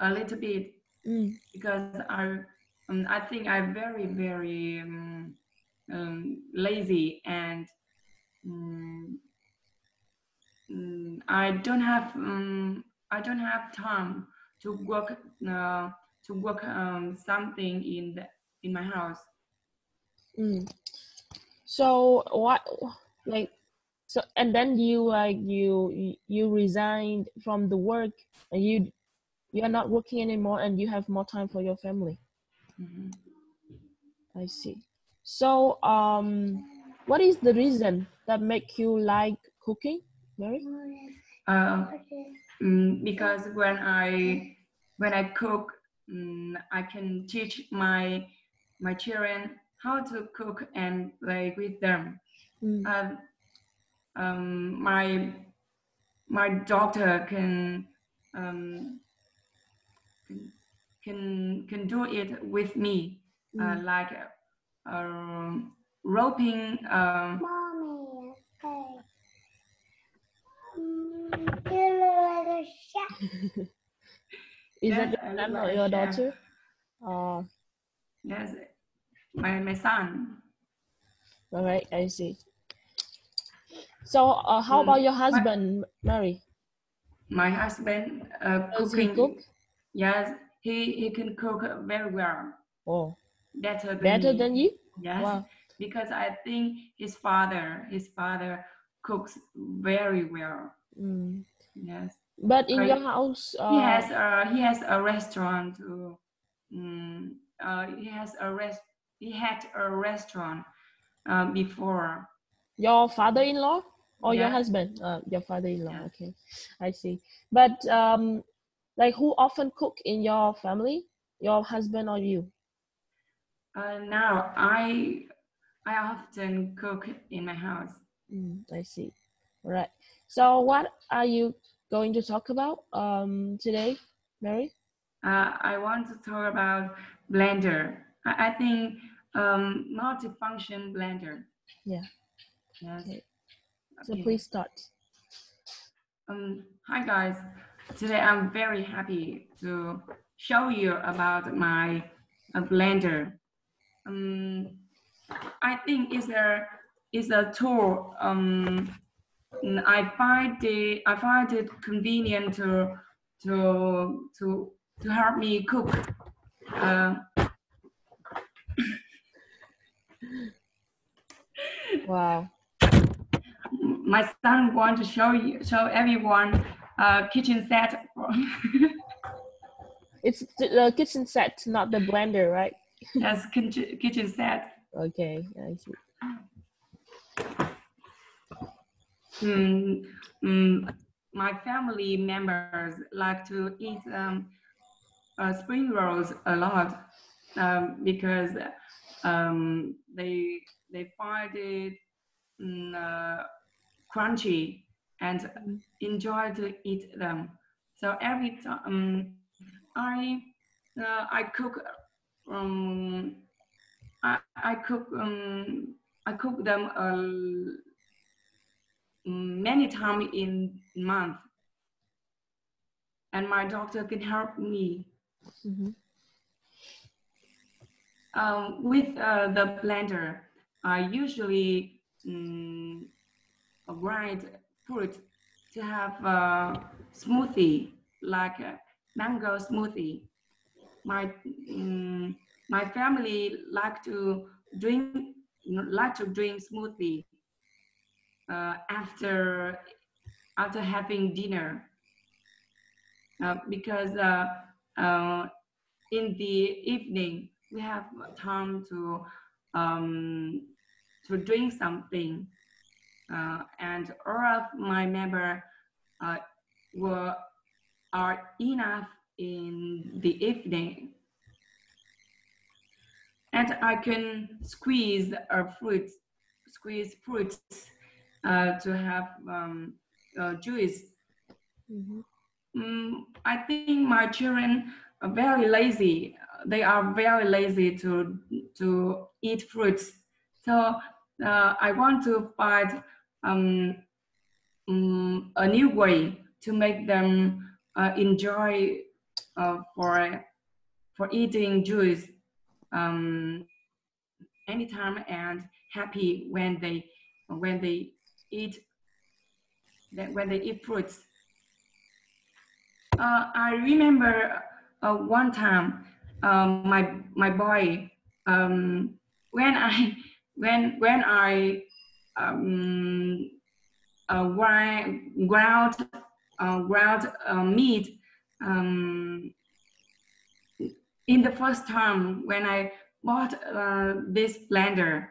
a little bit because I think I'm very, very lazy, and I don't have time to work something in my house. So what, like, so and then you you resigned from the work, and you are not working anymore, and you have more time for your family. Mm-hmm. I see. So what is the reason that make you like cooking, Mary? Because when I cook, I can teach my children how to cook and play with them. My daughter can do it with me, like roping. Mommy, is that your daughter? Yes, my son. All right, I see. So how about your husband, Mary? My husband cooking. Does he cook? Yes, he can cook very well. Oh, better than you? Yes, wow. Because I think his father cooks very well. Yes. But in your house, he has a restaurant. He had a restaurant before. Your father-in-law or your husband? Your father-in-law. Yeah. Okay, I see. But like, who often cook in your family? Your husband or you? Now I often cook in my house. I see. All right. So what are you going to talk about today, Mary? I want to talk about blender. I think multi-function blender. Yeah. Yes. Okay. So please start. Hi guys. Today I'm very happy to show you about my blender. I think it's a tool. I find it convenient to help me cook. Wow. My son wants to show everyone a kitchen set. It's the kitchen set, not the blender, right? Yes, kitchen set. Okay, I see. My family members like to eat spring rolls a lot because they find it crunchy and enjoy to eat them. So every time I cook them many times in a month, and my doctor can help me. With the blender, I usually grind fruit to have a smoothie, like a mango smoothie. My family like to drink smoothie after having dinner, because in the evening we have time to drink something, and all of my members are enough in the evening. And I can squeeze fruits to have juice. I think my children are very lazy. They are very lazy to eat fruits. So I want to find a new way to make them enjoy for eating juice anytime and happy when they eat fruits. I remember one time my boy when I ground meat in the first time when I bought this blender,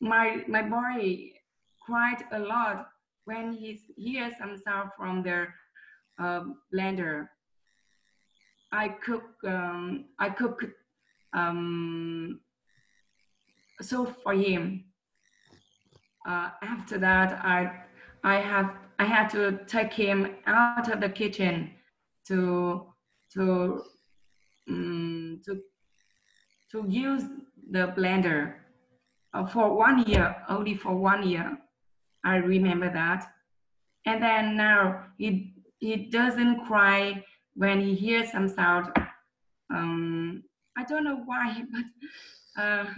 my boy cried a lot when he hears some sound from the blender. I cook soup for him. After that, I had to take him out of the kitchen to use the blender for 1 year, only for 1 year. I remember that. And then now he doesn't cry when he hears some sound. I don't know why, but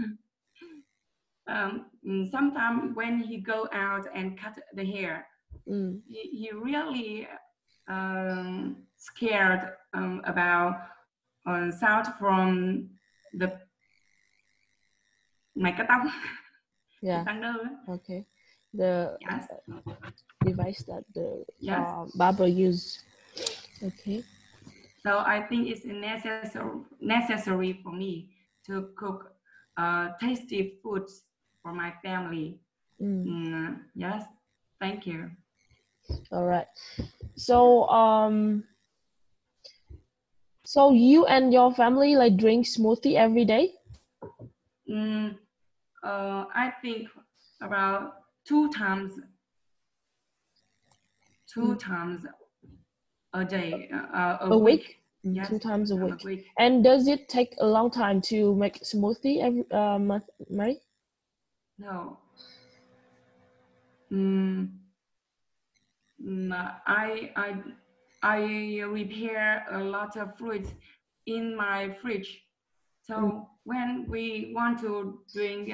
sometimes when he go out and cut the hair, he really scared about sound from the my katang. Yeah. Okay. The yes. Device that the yes. Barber used. Okay. So I think it's necessary for me to cook tasty foods for my family. Yes, thank you. All right. So so you and your family like drink smoothie every day? I think about two times a day, a week. Yes, 2 times a week. And does it take a long time to make smoothie every month, Mary? No. I prepare a lot of fruits in my fridge. So when we want to drink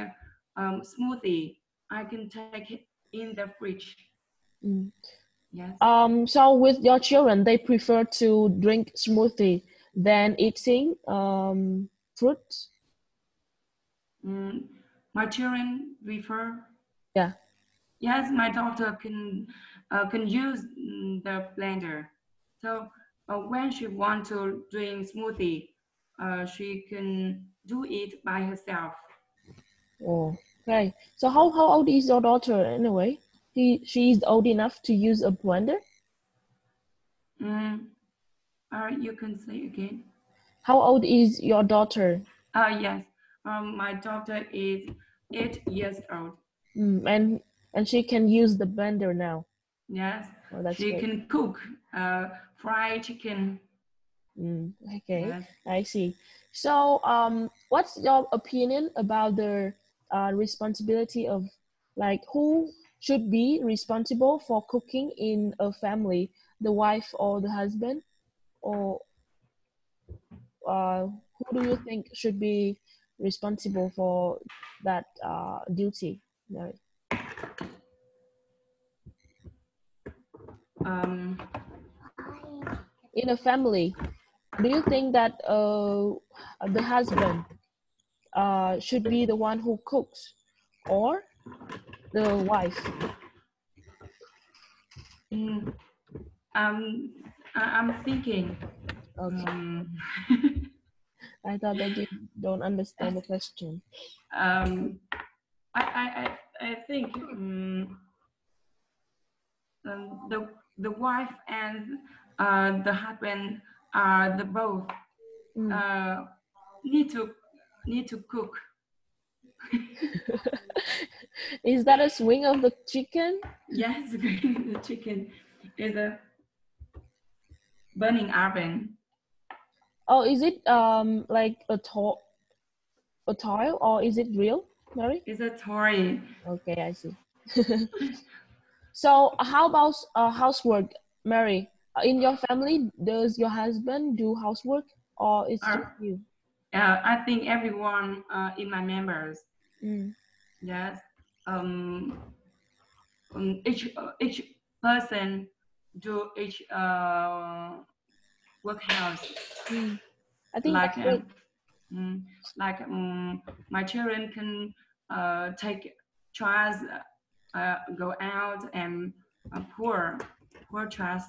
smoothie, I can take it in the fridge. Yes. So with your children, they prefer to drink smoothie than eating fruit? My children prefer. Yeah. Yes, my daughter can use the blender. So when she wants to drink smoothie, she can do it by herself. Oh, okay. So how old is your daughter anyway? She is old enough to use a blender? You can say again. How old is your daughter? Yes. My daughter is 8 years old. And she can use the blender now? Yes. Oh, that's great. Can cook fried chicken. Okay, yes. I see. So what's your opinion about the responsibility of like who should be responsible for cooking in a family, the wife or the husband, or who do you think should be responsible for that duty, Mary? In a family, do you think that the husband should be the one who cooks, or the wife? I'm thinking. Okay. I thought that you don't understand the question. I think the wife and the husband are the both need to cook. Is that a swing of the chicken? Yes, the chicken is a burning oven. Oh, is it like a toy, or is it real, Mary? It's a toy. Okay, I see. So how about housework, Mary? In your family, does your husband do housework, or is it you? I think everyone in my members. Mm. Yes. Each person do each workhouse. Mm. I think like my children can go out and pour trust.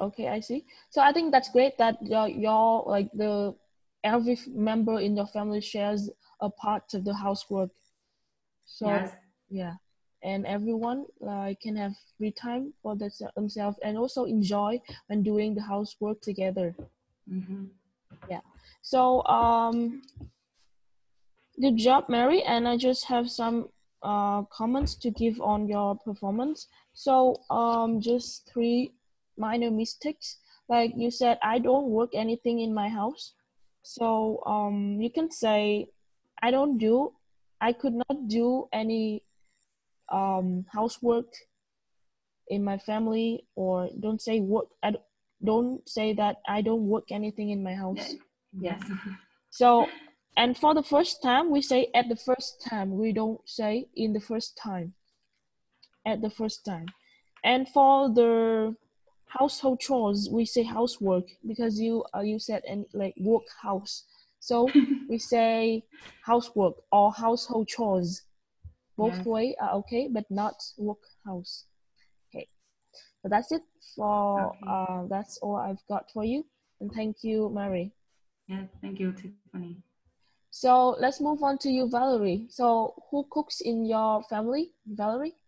Okay, I see. So I think that's great that your like the every member in your family shares a part of the housework. So yes. Yeah, and everyone can have free time for themselves and also enjoy when doing the housework together. Mm-hmm. Yeah. So good job, Mary. And I just have some comments to give on your performance. So just 3 minor mistakes. Like you said, I don't work anything in my house. So you can say, I could not do any housework in my family, or don't say work. Don't say that I don't work anything in my house. Yes. So, and for the first time, we say at the first time. We don't say in the first time. At the first time. And for the household chores, we say housework, because you said and like work house, so we say housework or household chores. Both way are okay, but not work house. Okay, so that's it for that's all I've got for you, and thank you, Mary. Yeah, thank you, Tiffany. So let's move on to you, Valerie. So who cooks in your family, Valerie?